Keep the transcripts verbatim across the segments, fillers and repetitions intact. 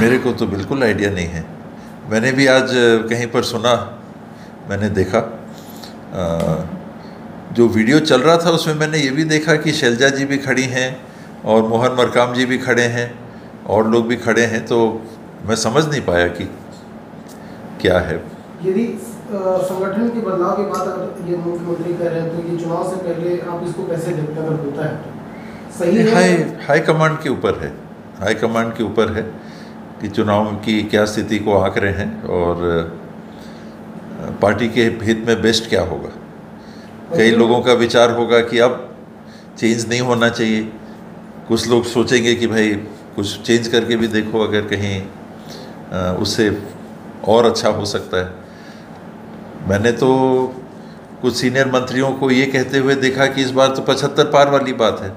मेरे को तो बिल्कुल आइडिया नहीं है। मैंने भी आज कहीं पर सुना, मैंने देखा आ, जो वीडियो चल रहा था उसमें मैंने ये भी देखा कि शैलजा जी भी खड़ी हैं और मोहन मरकाम जी भी खड़े हैं और लोग भी खड़े हैं, तो मैं समझ नहीं पाया कि क्या है। यदि संगठन के बदलाव के बाद आप ये मुख्यमंत्री कह रहे हैं तो ये चुनाव से पहले आप इसको कैसे देखते हैं? अगर होता है सही है, हाई हाई कमांड के ऊपर है, हाई कमांड के ऊपर है कि चुनाव की क्या स्थिति को आंक रहे हैं और पार्टी के हित में बेस्ट क्या होगा। कई लोगों का विचार होगा कि अब चेंज नहीं होना चाहिए, कुछ लोग सोचेंगे कि भाई कुछ चेंज करके भी देखो, अगर कहीं उससे और अच्छा हो सकता है। मैंने तो कुछ सीनियर मंत्रियों को ये कहते हुए देखा कि इस बार तो पचहत्तर पार वाली बात है,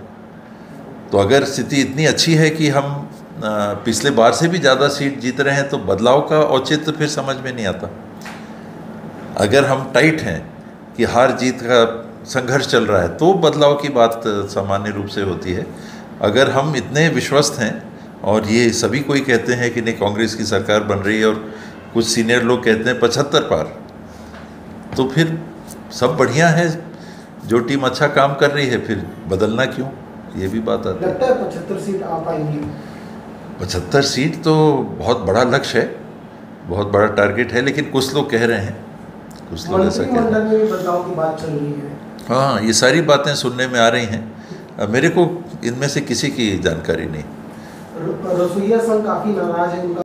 तो अगर स्थिति इतनी अच्छी है कि हम पिछले बार से भी ज़्यादा सीट जीत रहे हैं तो बदलाव का औचित्य फिर समझ में नहीं आता। अगर हम टाइट हैं कि हार जीत का संघर्ष चल रहा है तो बदलाव की बात सामान्य रूप से होती है। अगर हम इतने विश्वस्त हैं और ये सभी कोई कहते हैं कि नहीं कांग्रेस की सरकार बन रही है और कुछ सीनियर लोग कहते हैं पचहत्तर पार, तो फिर सब बढ़िया है, जो टीम अच्छा काम कर रही है फिर बदलना क्यों, ये भी बात आती है। लगता है पचहत्तर सीट आ पाएंगी? पचहत्तर सीट तो बहुत बड़ा लक्ष्य है, बहुत बड़ा टारगेट है, लेकिन कुछ लोग कह रहे हैं, कुछ लोग ऐसा कह रहे हैं, बदलाव की बात चल रही है। हाँ, ये सारी बातें सुनने में आ रही हैं, मेरे को इनमें से किसी की जानकारी नहीं। रसूइया संघ काफ़ी नाराज है।